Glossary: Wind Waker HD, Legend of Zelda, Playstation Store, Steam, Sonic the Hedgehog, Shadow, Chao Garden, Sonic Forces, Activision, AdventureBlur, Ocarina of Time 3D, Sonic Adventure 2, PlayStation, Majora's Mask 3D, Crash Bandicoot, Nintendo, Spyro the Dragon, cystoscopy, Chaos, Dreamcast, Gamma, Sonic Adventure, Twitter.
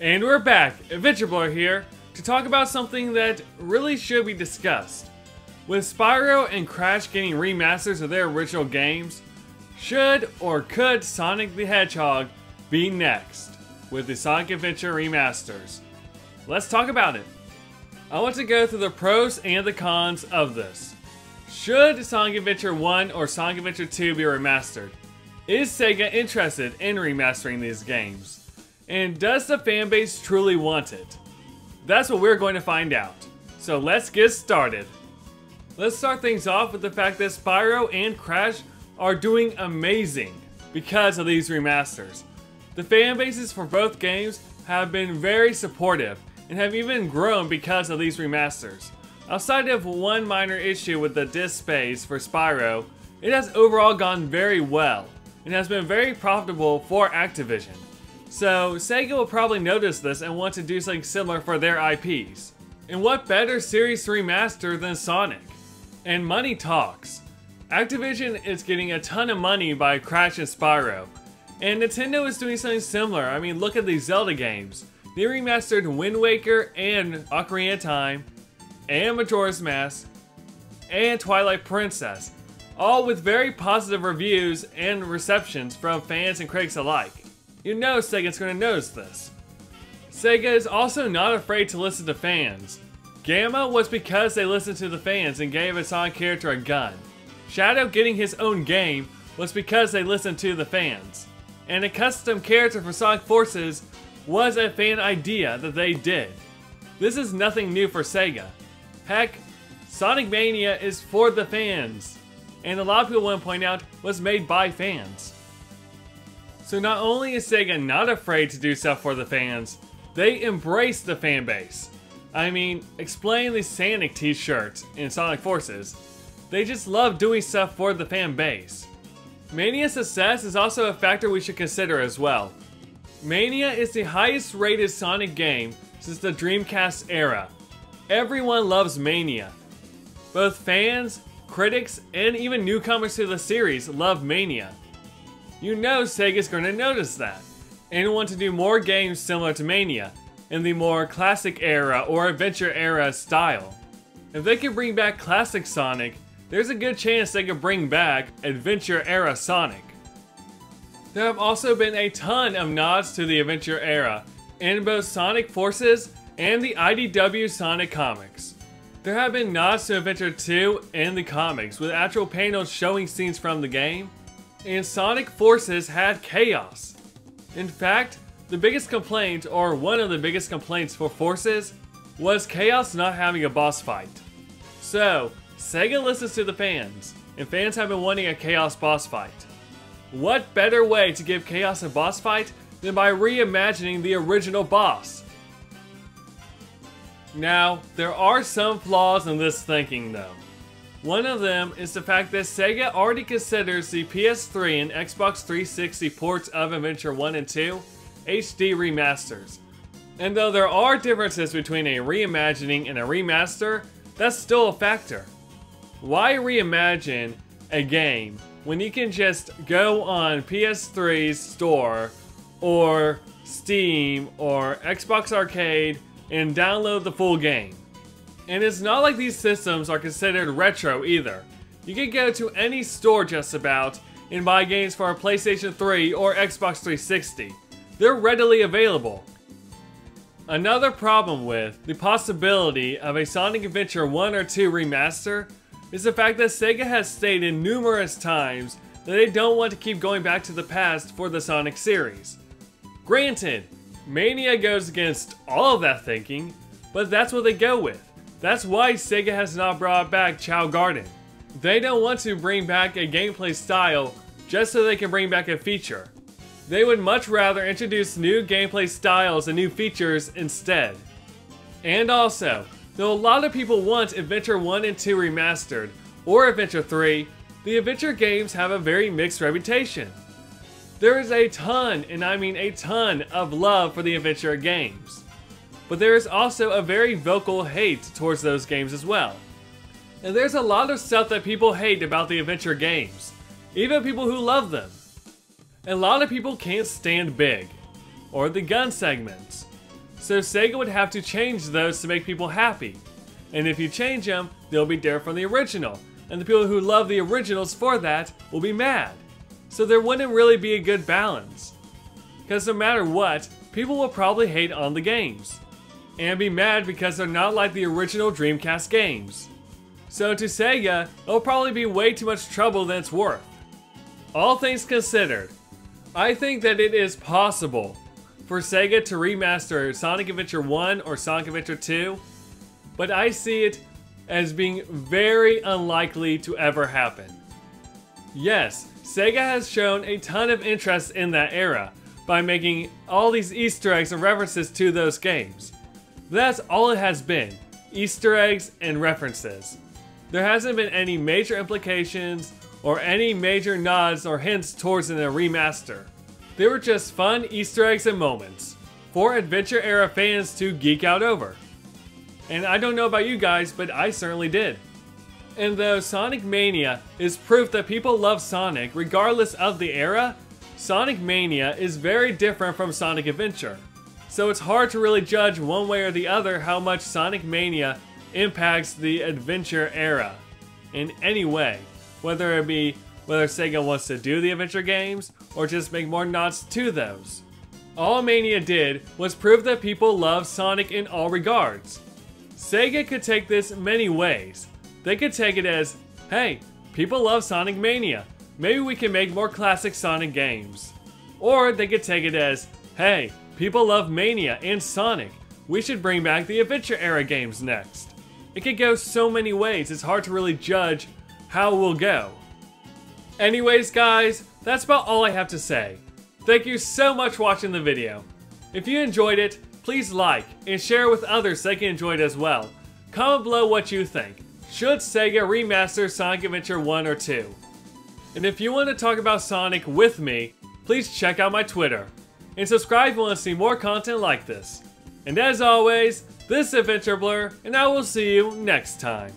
And we're back, AdventureBlur here, to talk about something that really should be discussed. With Spyro and Crash getting remasters of their original games, should or could Sonic the Hedgehog be next with the Sonic Adventure remasters? Let's talk about it. I want to go through the pros and the cons of this. Should Sonic Adventure 1 or Sonic Adventure 2 be remastered? Is Sega interested in remastering these games? And does the fanbase truly want it? That's what we're going to find out. So let's get started. Let's start things off with the fact that Spyro and Crash are doing amazing because of these remasters. The fanbases for both games have been very supportive and have even grown because of these remasters. Outside of one minor issue with the disc space for Spyro, it has overall gone very well and has been very profitable for Activision. So Sega will probably notice this and want to do something similar for their IPs. And what better series to remaster than Sonic? And money talks. Activision is getting a ton of money by Crash and Spyro. And Nintendo is doing something similar. I mean, look at these Zelda games. They remastered Wind Waker and Ocarina of Time, and Majora's Mask, and Twilight Princess, all with very positive reviews and receptions from fans and critics alike. You know Sega's going to notice this. Sega is also not afraid to listen to fans. Gamma was because they listened to the fans and gave a Sonic character a gun. Shadow getting his own game was because they listened to the fans. And a custom character for Sonic Forces was a fan idea that they did. This is nothing new for Sega. Heck, Sonic Mania is for the fans. And a lot of people want to point out was made by fans. So not only is Sega not afraid to do stuff for the fans, they embrace the fanbase. I mean, explain the Sonic t-shirts in Sonic Forces. They just love doing stuff for the fanbase. Mania's success is also a factor we should consider as well. Mania is the highest rated Sonic game since the Dreamcast era. Everyone loves Mania. Both fans, critics, and even newcomers to the series love Mania. You know Sega's going to notice that, and want to do more games similar to Mania, in the more classic era or adventure era style. If they can bring back classic Sonic, there's a good chance they could bring back adventure era Sonic. There have also been a ton of nods to the adventure era in both Sonic Forces and the IDW Sonic comics. There have been nods to Adventure 2 and the comics, with actual panels showing scenes from the game, and Sonic Forces had Chaos. In fact, the biggest complaint, or one of the biggest complaints for Forces, was Chaos not having a boss fight. So, Sega listens to the fans, and fans have been wanting a Chaos boss fight. What better way to give Chaos a boss fight than by reimagining the original boss? Now, there are some flaws in this thinking though. One of them is the fact that Sega already considers the PS3 and Xbox 360 ports of Adventure 1 and 2 HD remasters. And though there are differences between a reimagining and a remaster, that's still a factor. Why reimagine a game when you can just go on PS3's store or Steam or Xbox Arcade and download the full game? And it's not like these systems are considered retro either. You can go to any store just about and buy games for a PlayStation 3 or Xbox 360. They're readily available. Another problem with the possibility of a Sonic Adventure 1 or 2 remaster is the fact that Sega has stated numerous times that they don't want to keep going back to the past for the Sonic series. Granted, Mania goes against all of that thinking, but that's what they go with. That's why Sega has not brought back Chao Garden. They don't want to bring back a gameplay style just so they can bring back a feature. They would much rather introduce new gameplay styles and new features instead. And also, though a lot of people want Adventure 1 and 2 remastered, or Adventure 3, the Adventure games have a very mixed reputation. There is a ton, and I mean a ton, of love for the Adventure games. But there is also a very vocal hate towards those games as well. And there's a lot of stuff that people hate about the Adventure games, even people who love them. A lot of people can't stand Big, or the gun segments, So Sega would have to change those to make people happy. And if you change them, they'll be different from the original. And the people who love the originals for that will be mad. So there wouldn't really be a good balance. Because no matter what, people will probably hate on the games. And be mad because they're not like the original Dreamcast games. So to Sega, it'll probably be way too much trouble than it's worth. All things considered, I think that it is possible for Sega to remaster Sonic Adventure 1 or Sonic Adventure 2, but I see it as being very unlikely to ever happen. Yes, Sega has shown a ton of interest in that era by making all these Easter eggs and references to those games. That's all it has been, Easter eggs and references. There hasn't been any major implications or any major nods or hints towards a remaster. They were just fun Easter eggs and moments for Adventure era fans to geek out over. And I don't know about you guys, but I certainly did. And though Sonic Mania is proof that people love Sonic regardless of the era, Sonic Mania is very different from Sonic Adventure. So it's hard to really judge one way or the other how much Sonic Mania impacts the Adventure era in any way, whether Sega wants to do the Adventure games or just make more nods to those. All Mania did was prove that people love Sonic in all regards. Sega could take this many ways. They could take it as, hey, people love Sonic Mania, maybe we can make more classic Sonic games. Or they could take it as, hey, people love Mania and Sonic, we should bring back the Adventure era games next. It could go so many ways, it's hard to really judge how it will go. Anyways guys, that's about all I have to say. Thank you so much for watching the video. If you enjoyed it, please like and share with others so they can enjoy it as well. Comment below what you think. Should Sega remaster Sonic Adventure 1 or 2? And if you want to talk about Sonic with me, please check out my Twitter. And subscribe if you want to see more content like this. And as always, this is AdventureBlur, and I will see you next time.